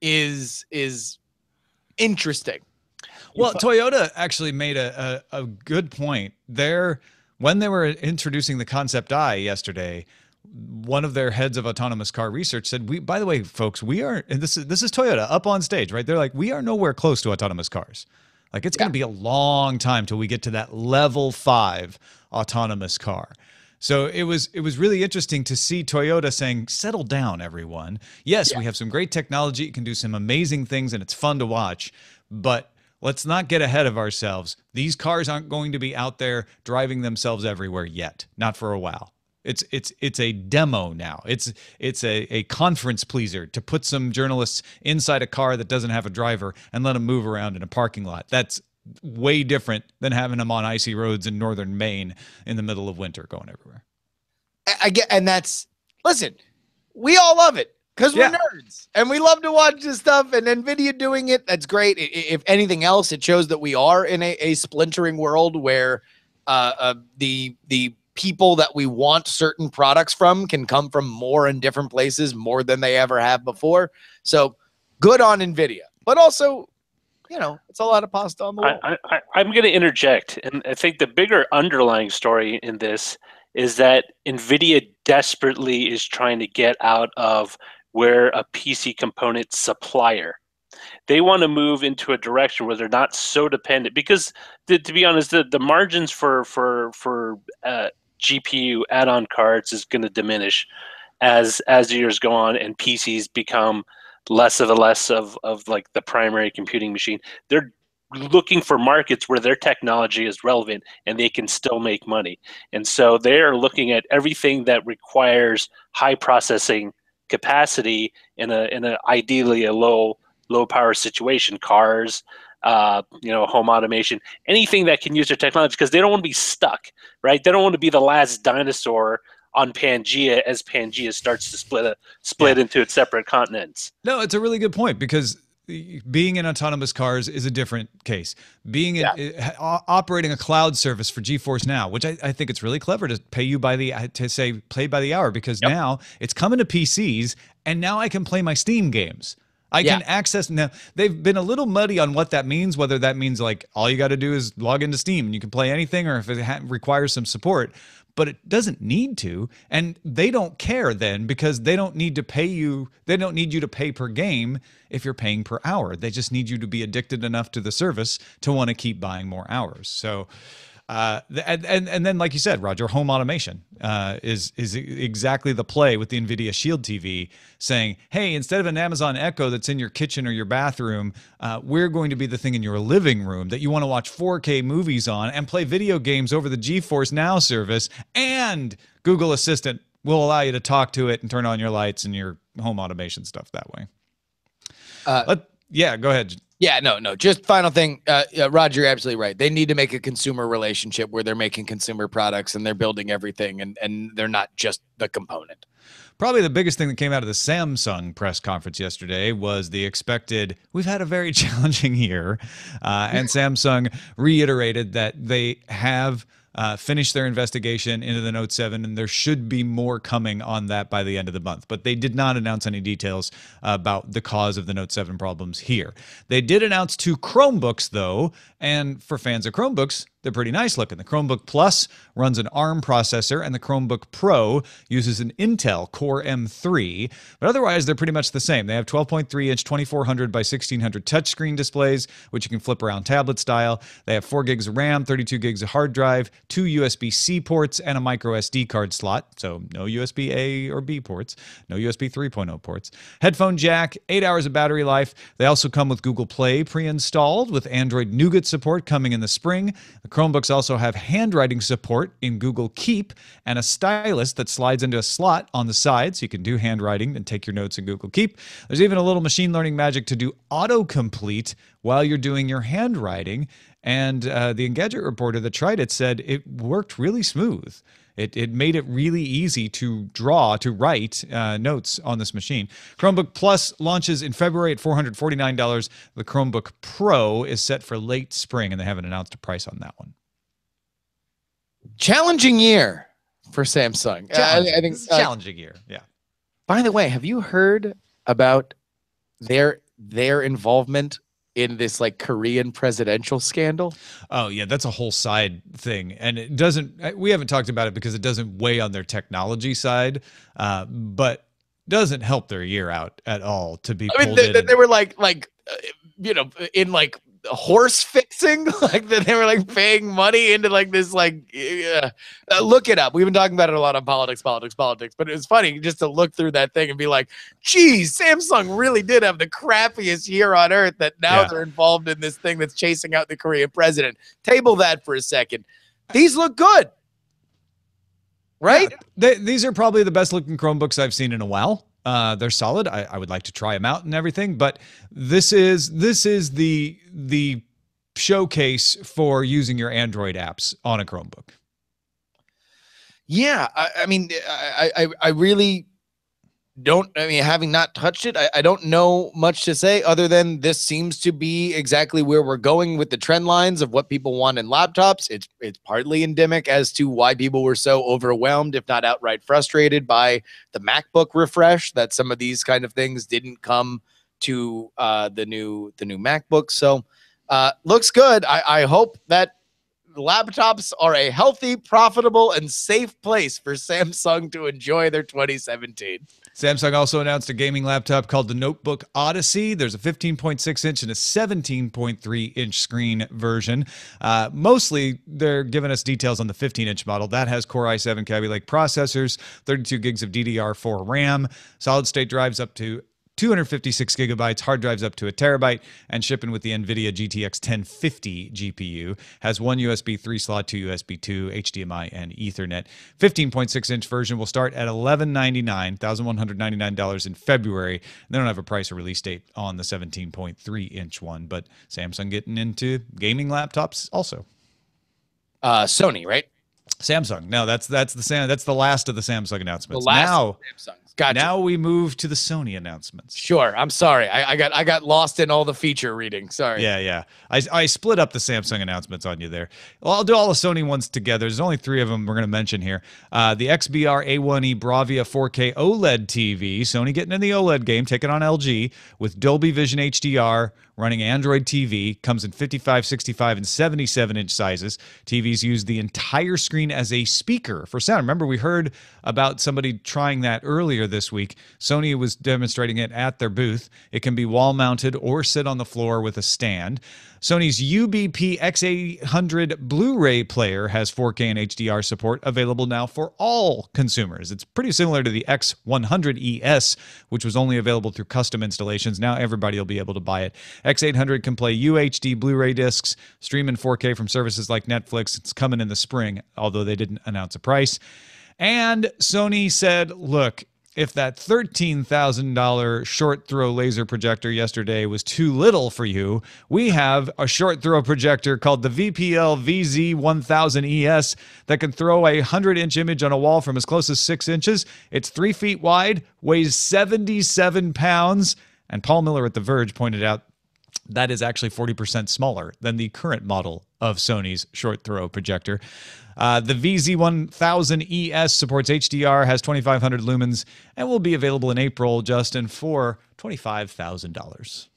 is is interesting. Well, Toyota actually made a, a, a good point there. When they were introducing the Concept I yesterday, one of their heads of autonomous car research said, "We, by the way, folks, we are, and this is, this is Toyota up on stage, right? They're like, we are nowhere close to autonomous cars. Like, it's yeah. going to be a long time till we get to that level five autonomous car." So it was it was really interesting to see Toyota saying, settle down, everyone. Yes, yeah. we have some great technology. It can do some amazing things, and it's fun to watch. But let's not get ahead of ourselves. These cars aren't going to be out there driving themselves everywhere yet, not for a while. It's it's it's a demo now. It's it's a, a conference pleaser to put some journalists inside a car that doesn't have a driver and let them move around in a parking lot. That's way different than having them on icy roads in northern Maine in the middle of winter going everywhere. I get, and that's, listen, we all love it because we're yeah. nerds and we love to watch this stuff, and Nvidia doing it, that's great. If anything else, it shows that we are in a, a splintering world where uh, uh, the the people that we want certain products from can come from more and different places more than they ever have before. So good on Nvidia, but also, you know, it's a lot of pasta on the wall. I, I, I'm going to interject. And I think the bigger underlying story in this is that Nvidia desperately is trying to get out of where a P C component supplier. They want to move into a direction where they're not so dependent, because to, to be honest, the, the margins for, for, for, uh, G P U add-on cards is going to diminish as as years go on, and P Cs become less of a less of of like the primary computing machine. They're looking for markets where their technology is relevant and they can still make money. And so they are looking at everything that requires high processing capacity in a in a ideally a low low power situation, cars, Uh, you know, home automation, anything that can use their technology, because they don't want to be stuck, right? They don't want to be the last dinosaur on Pangea as Pangea starts to split a, split yeah. into its separate continents. No, it's a really good point, because being in autonomous cars is a different case. Being in, yeah. uh, operating a cloud service for GeForce Now, which I, I think it's really clever to pay you by the to say play by the hour, because yep. now it's coming to P Cs, and now I can play my Steam games. I yeah. can access now. They've been a little muddy on what that means, whether that means like all you got to do is log into Steam and you can play anything, or if it ha requires some support, but it doesn't need to. And they don't care then, because they don't need to pay you. They don't need you to pay per game if you're paying per hour. They just need you to be addicted enough to the service to want to keep buying more hours. So, uh, and, and, and then like you said, Roger, home automation uh, is, is exactly the play with the NVIDIA Shield T V, saying, hey, instead of an Amazon Echo that's in your kitchen or your bathroom, uh, we're going to be the thing in your living room that you want to watch four K movies on and play video games over the GeForce Now service, and Google Assistant will allow you to talk to it and turn on your lights and your home automation stuff that way. Uh, Let, yeah, go ahead. Yeah, no, no. Just final thing, uh, uh, Roger, you're absolutely right. They need to make a consumer relationship where they're making consumer products and they're building everything, and, and they're not just the component. Probably the biggest thing that came out of the Samsung press conference yesterday was the expected, we've had a very challenging year, uh, and Samsung reiterated that they have uh, finished their investigation into the Note seven, and there should be more coming on that by the end of the month. But they did not announce any details about the cause of the Note seven problems here. They did announce two Chromebooks, though, and for fans of Chromebooks, they're pretty nice looking. The Chromebook Plus runs an ARM processor, and the Chromebook Pro uses an Intel Core M three. But otherwise, they're pretty much the same. They have twelve point three inch twenty-four hundred by sixteen hundred touchscreen displays, which you can flip around tablet style. They have four gigs of RAM, thirty-two gigs of hard drive, two U S B C ports, and a micro S D card slot. So no U S B A or B ports, no U S B three point oh ports. Headphone jack, eight hours of battery life. They also come with Google Play pre-installed, with Android Nougat support coming in the spring. Chromebooks also have handwriting support in Google Keep and a stylus that slides into a slot on the side, so you can do handwriting and take your notes in Google Keep. There's even a little machine learning magic to do autocomplete while you're doing your handwriting. And uh, the Engadget reporter that tried it said it worked really smooth. It, it made it really easy to draw, to write uh, notes on this machine. Chromebook Plus launches in February at four hundred forty-nine dollars. The Chromebook Pro is set for late spring, and they haven't announced a price on that one. Challenging year for Samsung. Challenging, uh, I think, uh, challenging year, yeah. By the way, have you heard about their their involvement in this like Korean presidential scandal? Oh yeah, that's a whole side thing, and it doesn't, we haven't talked about it because it doesn't weigh on their technology side, uh, but doesn't help their year out at all to be I mean, they, they, they were like, like uh, you know, in like horse fixing, like that they were like paying money into like this, like uh, uh, look it up. We've been talking about it a lot on politics, politics, politics, but it was funny just to look through that thing and be like, geez, Samsung really did have the crappiest year on earth that now yeah. they're involved in this thing that's chasing out the Korean president. Table that for a second. These look good, right? Yeah, they, these are probably the best looking Chromebooks I've seen in a while. Uh, they're solid. I, I would like to try them out and everything, but this is this is the the showcase for using your Android apps on a Chromebook. Yeah, I, I mean, I, I I really don't. I mean, having not touched it, I, I don't know much to say other than this seems to be exactly where we're going with the trend lines of what people want in laptops. It's it's partly endemic as to why people were so overwhelmed, if not outright frustrated, by the MacBook refresh, that some of these kind of things didn't come to uh, the new the new MacBook. So uh, looks good. I, I hope that laptops are a healthy, profitable, and safe place for Samsung to enjoy their twenty seventeen. Samsung also announced a gaming laptop called the Notebook Odyssey. There's a fifteen point six inch and a seventeen point three inch screen version. Uh, mostly, they're giving us details on the fifteen inch model. That has Core i seven Kaby Lake processors, thirty-two gigs of D D R four RAM, solid-state drives up to two hundred fifty-six gigabytes, hard drives up to a terabyte, and shipping with the Nvidia G T X ten fifty G P U. Has one U S B three slot, two U S B two, H D M I, and Ethernet. fifteen point six inch version will start at eleven ninety-nine, one thousand one hundred ninety-nine dollars in February. They don't have a price or release date on the seventeen point three inch one, but Samsung getting into gaming laptops also. Uh, Sony, right? Samsung. No, that's that's the that's the last of the Samsung announcements. The last now, of the Samsungs. Gotcha. Now we move to the Sony announcements. Sure. I'm sorry. I, I got I got lost in all the feature reading. Sorry. Yeah, yeah. I, I split up the Samsung announcements on you there. Well, I'll do all the Sony ones together. There's only three of them we're going to mention here. Uh, the X B R A one E Bravia four K OLED T V. Sony getting in the OLED game, taking on L G with Dolby Vision H D R, running Android T V. Comes in fifty-five, sixty-five, and seventy-seven inch sizes. T Vs use the entire screen as a speaker for sound. Remember, we heard about somebody trying that earlier this week. Sony was demonstrating it at their booth. It can be wall-mounted or sit on the floor with a stand. Sony's U B P X eight hundred Blu-ray player has four K and H D R support available now for all consumers. It's pretty similar to the X one hundred E S, which was only available through custom installations. Now everybody will be able to buy it. X eight hundred can play U H D Blu-ray discs, stream in four K from services like Netflix. It's coming in the spring, although they didn't announce a price. And Sony said, look, if that thirteen thousand dollar short throw laser projector yesterday was too little for you, we have a short throw projector called the V P L V Z one thousand E S that can throw a hundred inch image on a wall from as close as six inches. It's three feet wide, weighs seventy-seven pounds. And Paul Miller at The Verge pointed out that is actually forty percent smaller than the current model of Sony's short throw projector. Uh, the V Z one thousand E S supports H D R, has twenty-five hundred lumens, and will be available in April, Justin, for twenty-five thousand dollars.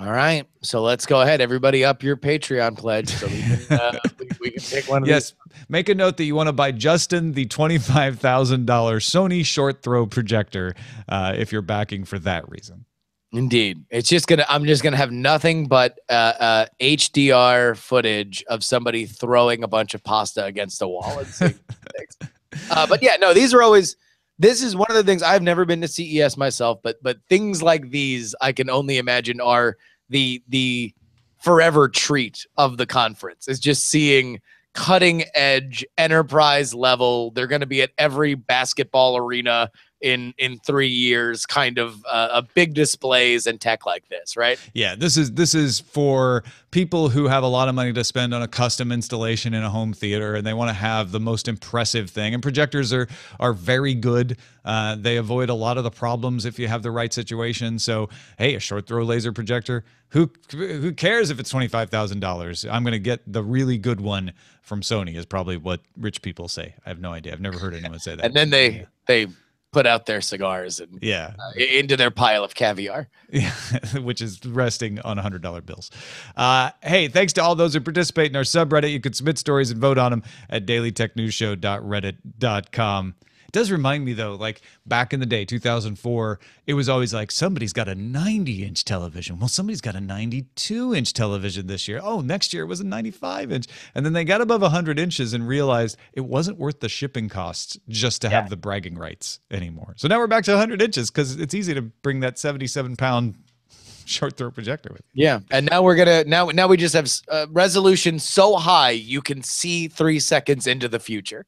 All right. So let's go ahead. Everybody up your Patreon pledge so we can, uh, we, we can pick one of yes. these. Yes. Make a note that you want to buy Justin the twenty-five thousand dollar Sony short throw projector uh, if you're backing for that reason. Indeed. It's just going to, I'm just going to have nothing but uh, uh, H D R footage of somebody throwing a bunch of pasta against a wall. And seeing things. Uh, but yeah, no, these are always, this is one of the things. I've never been to C E S myself, but, but things like these, I can only imagine are the, the forever treat of the conference. It's just seeing cutting edge enterprise level. They're going to be at every basketball arena in in three years, kind of uh, a big displays and tech like this, right? Yeah, this is this is for people who have a lot of money to spend on a custom installation in a home theater, and they want to have the most impressive thing. And projectors are are very good. Uh, they avoid a lot of the problems if you have the right situation. So, hey, a short throw laser projector, who who cares if it's twenty-five thousand dollars? I'm going to get the really good one from Sony is probably what rich people say. I have no idea. I've never heard anyone say that. And then they yeah. they put out their cigars and yeah uh, into their pile of caviar, yeah, which is resting on one hundred dollar bills. Uh, hey, thanks to all those who participate in our subreddit. You can submit stories and vote on them at daily tech news show dot reddit dot com. It does remind me, though, like back in the day, two thousand four, it was always like somebody's got a ninety inch television. Well, somebody's got a ninety-two inch television this year. Oh, next year it was a ninety-five inch. And then they got above one hundred inches and realized it wasn't worth the shipping costs just to yeah. have the bragging rights anymore. So now we're back to one hundred inches because it's easy to bring that seventy-seven pound short throw projector with you. Yeah. And now we're going to, now, now we just have a resolution so high you can see three seconds into the future.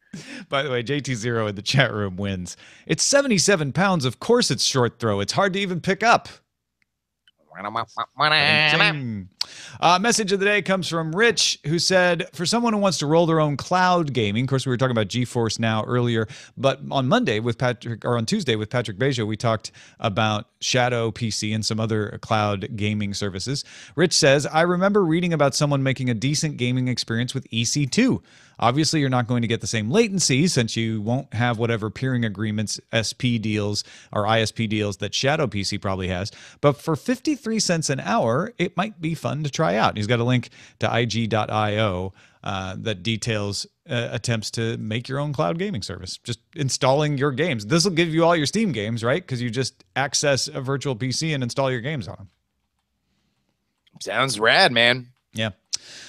By the way, J T zero in the chat room wins. It's seventy-seven pounds. Of course it's short throw. It's hard to even pick up. Uh, message of the day comes from Rich, who said, for someone who wants to roll their own cloud gaming, of course, we were talking about GeForce Now earlier, but on Monday with Patrick, or on Tuesday with Patrick Beja, we talked about Shadow P C and some other cloud gaming services. Rich says, I remember reading about someone making a decent gaming experience with E C two. Obviously, you're not going to get the same latency since you won't have whatever peering agreements, S P deals, or I S P deals that Shadow P C probably has. But for fifty-three cents an hour, it might be fun to try out. He's got a link to I G dot I O uh, that details uh, attempts to make your own cloud gaming service, just installing your games. This will give you all your Steam games, right? Because you just access a virtual P C and install your games on them. Sounds rad, man. Yeah.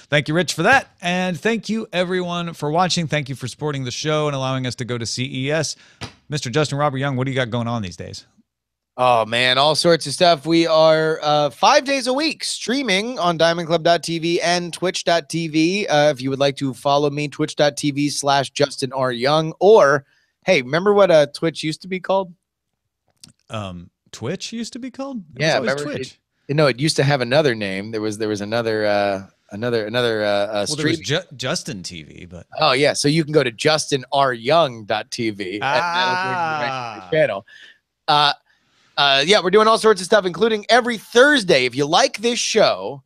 Thank you, Rich, for that. And thank you, everyone, for watching. Thank you for supporting the show and allowing us to go to C E S. Mister Justin Robert Young, what do you got going on these days? Oh, man, all sorts of stuff. We are uh, five days a week streaming on diamond club dot T V and twitch dot T V. Uh, if you would like to follow me, twitch dot T V slash Justin R Young. Or, hey, remember what uh, Twitch used to be called? Um, Twitch used to be called? It yeah, was remember, Twitch. It, no, it used to have another name. There was, there was another... Uh, Another another uh, uh, well, stream. Ju Justin T V, but oh yeah, so you can go to Justin R Young dot T V ah. and that'll bring you back to the channel. Uh, uh, yeah, we're doing all sorts of stuff, including every Thursday. If you like this show,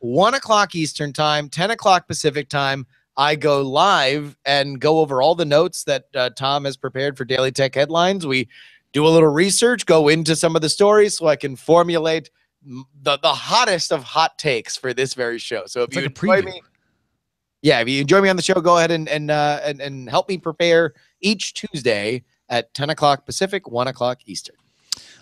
one o'clock Eastern time, ten o'clock Pacific time, I go live and go over all the notes that uh, Tom has prepared for Daily Tech Headlines. We do a little research, go into some of the stories, so I can formulate the the hottest of hot takes for this very show. So if it's you like enjoy me, yeah, if you enjoy me on the show, go ahead and and uh, and, and help me prepare each Tuesday at ten o'clock Pacific, one o'clock Eastern.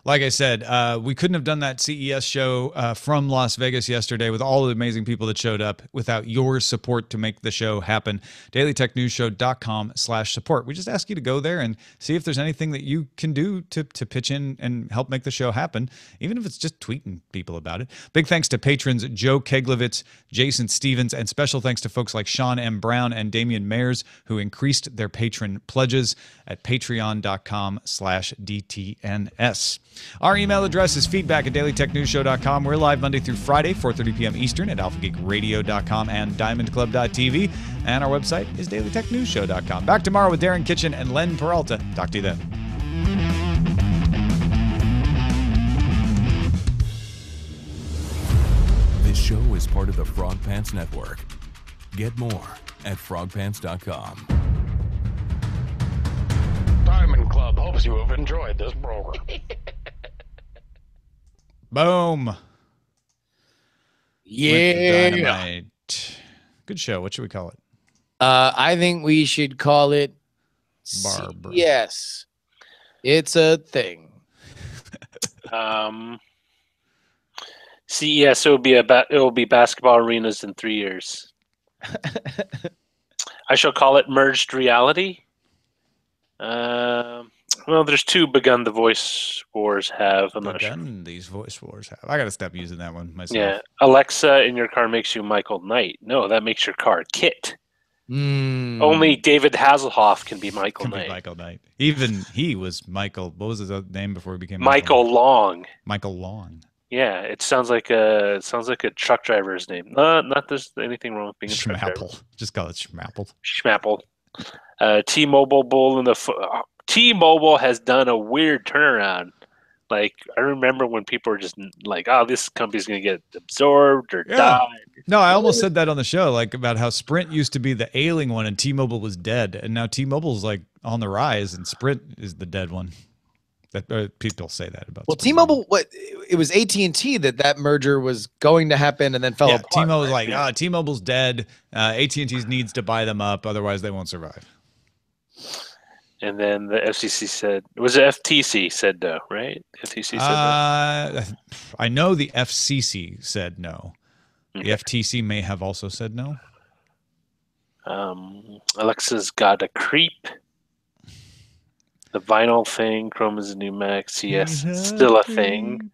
like I said, uh, we couldn't have done that C E S show uh, from Las Vegas yesterday with all the amazing people that showed up without your support to make the show happen. daily tech news show dot com slash support. We just ask you to go there and see if there's anything that you can do to, to pitch in and help make the show happen, even if it's just tweeting people about it. Big thanks to patrons Joe Keglovitz, Jason Stevens, and special thanks to folks like Sean M. Brown and Damian Mayers, who increased their patron pledges at patreon dot com slash D T N S. Our email address is feedback at daily tech news show dot com. We're live Monday through Friday, four thirty p m Eastern at alpha geek radio dot com and diamond club dot t v. And our website is daily tech news show dot com. Back tomorrow with Darren Kitchen and Len Peralta. Talk to you then. This show is part of the Frog Pants Network. Get more at frog pants dot com. Diamond Club hopes you have enjoyed this program. Boom. Yeah. Dynamite. Good show. What should we call it? Uh, I think we should call it Barbara. Yes. It's a thing. um, C E S, it'll be, about, it'll be basketball arenas in three years. I shall call it Merged Reality. Uh, well, there's two begun the voice wars have. I'm not sure. Begun these voice wars have. I got to stop using that one myself. Yeah. Alexa in your car makes you Michael Knight. No, that makes your car Kit. Mm. Only David Hasselhoff can be Michael can Knight. Be Michael Knight. Even he was Michael. What was his other name before he became Michael, Michael Long? Michael Long. Yeah, it sounds like a it sounds like a truck driver's name. Uh, not there's anything wrong with being a Schmapple. Truck driver. Just call it Schmapple. Schmapple. Uh, T-Mobile bull in the fo- T-Mobile has done a weird turnaround. Like I remember when people were just like, "Oh, this company's going to get absorbed or yeah. die." No, I almost said that on the show, like about how Sprint used to be the ailing one and T-Mobile was dead, and now T-Mobile's like on the rise, and Sprint is the dead one. That uh, people say that about. Well, Sprint. T-Mobile, what it was A T and T that that merger was going to happen and then fell yeah, apart. T-Mobile was right? like, ah, oh, T-Mobile's dead. Uh, A T and T needs to buy them up, otherwise they won't survive. And then the F C C said, it was the F T C said no, right? The F T C said uh, no. I know the F C C said no. The okay. F T C may have also said no. Um, Alexa's got a creep. The vinyl thing, Chrome is a new Mac, C S mm-hmm. still a thing.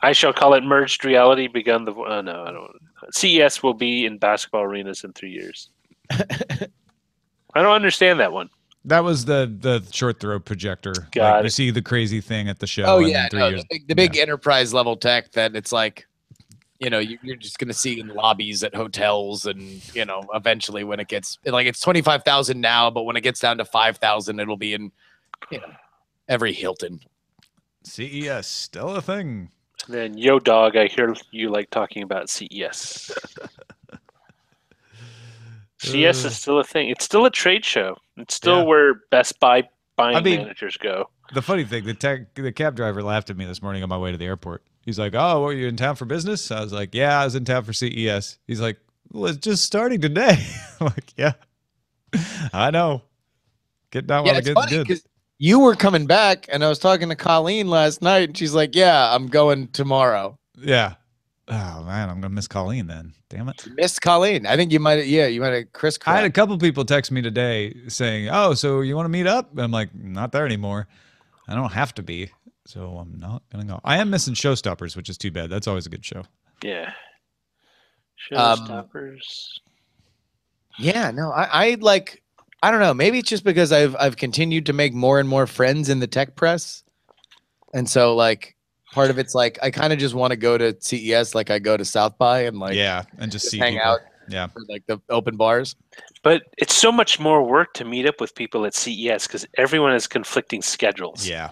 I shall call it merged reality. Begun the oh no, I don't. C E S will be in basketball arenas in three years. I don't understand that one. That was the the short throw projector. Got like, you see the crazy thing at the show. Oh and yeah, three no, years, the big, the big yeah. enterprise level tech that it's like, you know, you, you're just gonna see in lobbies at hotels, and you know, eventually when it gets like it's twenty five thousand now, but when it gets down to five thousand, it'll be in you know, every Hilton. C E S still a thing. And then yo dog, I hear you like talking about C E S. C E S uh, is still a thing. It's still a trade show. It's still yeah. where Best Buy buying I mean, managers go. The funny thing, the tech, the cab driver laughed at me this morning on my way to the airport. He's like, "Oh, were you in town for business?" I was like, "Yeah, I was in town for C E S." He's like, "Well, it's just starting today." I'm like, "Yeah, I know. Get down yeah, while the getting good." You were coming back, and I was talking to Colleen last night, and she's like, "Yeah, I'm going tomorrow." Yeah. Oh man, I'm gonna miss Colleen then. Damn it, miss Colleen. I think you might. Yeah, you might have. Chris, I had a couple people text me today saying, "Oh, so you want to meet up?" I'm like, "Not there anymore. I don't have to be." So I'm not going to go. I am missing Showstoppers, which is too bad. That's always a good show. Yeah. Showstoppers. Um, yeah, no, I, I like, I don't know. Maybe it's just because I've, I've continued to make more and more friends in the tech press. And so like part of it's like, I kind of just want to go to C E S. Like I go to South by and like, yeah. And just, just see hang people. out yeah. for like the open bars. But it's so much more work to meet up with people at C E S because everyone has conflicting schedules. Yeah.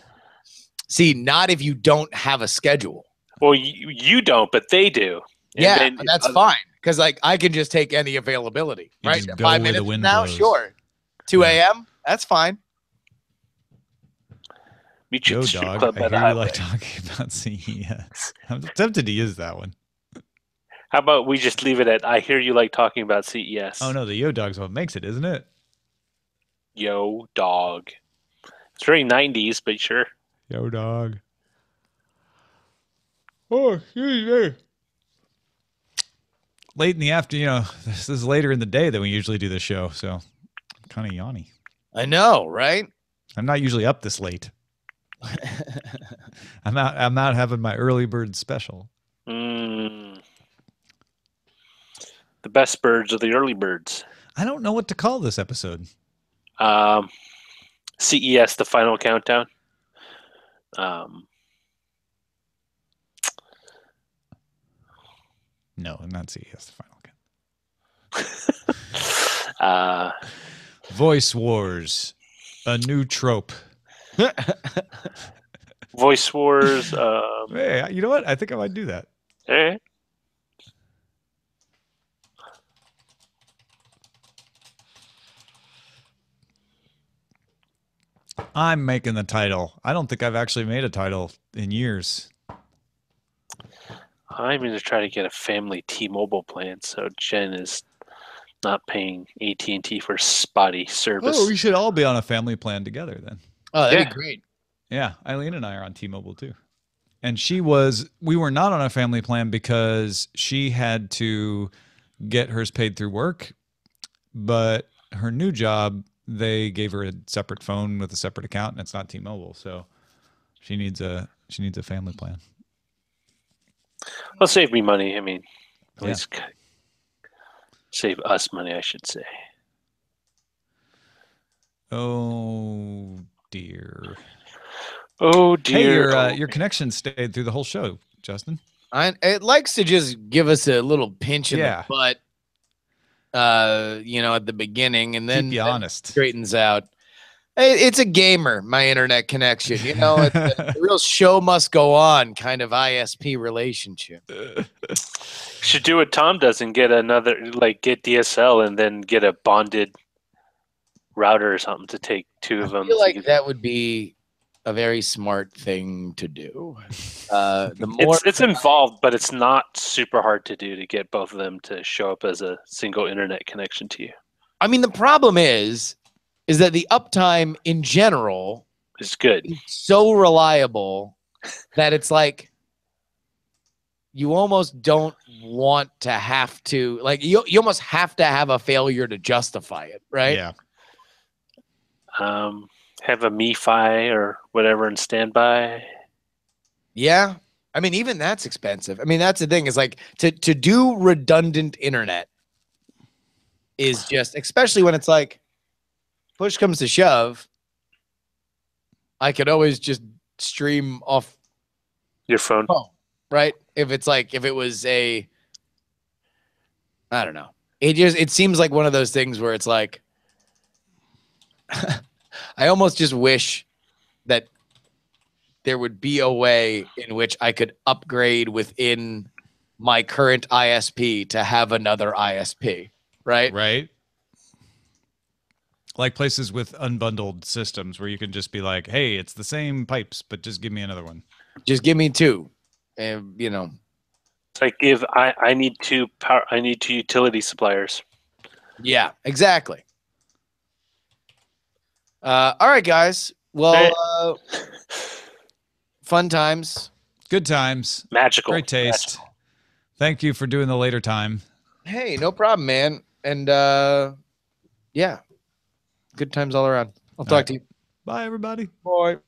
See, not if you don't have a schedule. Well, you, you don't, but they do. And yeah, then, that's uh, fine. Because like I can just take any availability, right? Five minutes from now, blows. sure. two a m, yeah. that's fine. Meet you at the strip club by the highway. I really like talking about C E S. I'm tempted to use that one. How about we just leave it at, I hear you like talking about C E S. Oh, no, the Yo Dog's what makes it, isn't it? Yo Dog. It's very nineties, but sure. Yo, dog. Oh, excuse me. Late in the afternoon, you know, this is later in the day than we usually do this show, so I'm kind of yawny. I know, right? I'm not usually up this late. I'm out. I'm out having my early bird special. Mm. The best birds are the early birds. I don't know what to call this episode. Um, C E S, the final countdown. Um, no, not C E S, the final countdown. uh, Voice Wars, a new trope. Voice Wars. Um, hey, you know what? I think I might do that. All right. I'm making the title. I don't think I've actually made a title in years. I'm going to try to get a family T-Mobile plan so Jen is not paying A T and T for spotty service. Oh, we should all be on a family plan together then. Oh, that'd yeah. be great. Yeah, Eileen and I are on T-Mobile too. And she was, we were not on a family plan because she had to get hers paid through work, but her new job, they gave her a separate phone with a separate account, and it's not T-Mobile, so she needs a she needs a family plan. Well, save me money. I mean, at yeah. least save us money, I should say. Oh dear. Oh dear. Hey, your uh, your connection stayed through the whole show, Justin. I, it likes to just give us a little pinch in yeah. the butt. Uh, you know, at the beginning, and then, be honest. then straightens out. It, it's a gamer, my internet connection. You know, it's a, the real show must go on kind of I S P relationship. Should do what Tom does and get another, like, get D S L and then get a bonded router or something to take two of them. I feel like that would be a very smart thing to do. Uh, the more it's, it's involved, but it's not super hard to do to get both of them to show up as a single internet connection to you. I mean, the problem is, is that the uptime in general is good, is so reliable that it's like you almost don't want to have to, like, you you almost have to have a failure to justify it, right? Yeah. Um. Have a MiFi or whatever and standby. Yeah. I mean, even that's expensive. I mean, that's the thing is like to, to do redundant internet is just, especially when it's like push comes to shove. I could always just stream off your phone. phone right. If it's like, if it was a, I don't know. It just, it seems like one of those things where it's like, I almost just wish that there would be a way in which I could upgrade within my current I S P to have another I S P, right? Right. Like places with unbundled systems where you can just be like, hey, it's the same pipes, but just give me another one. Just give me two. And, you know. It's like if I, I need two power, I need two utility suppliers. Yeah, exactly. Uh, all right, guys. Well, uh, fun times. Good times. Magical. Great taste. Magical. Thank you for doing the later time. Hey, no problem, man. And uh, yeah, good times all around. I'll all talk right. to you. Bye, everybody. Bye.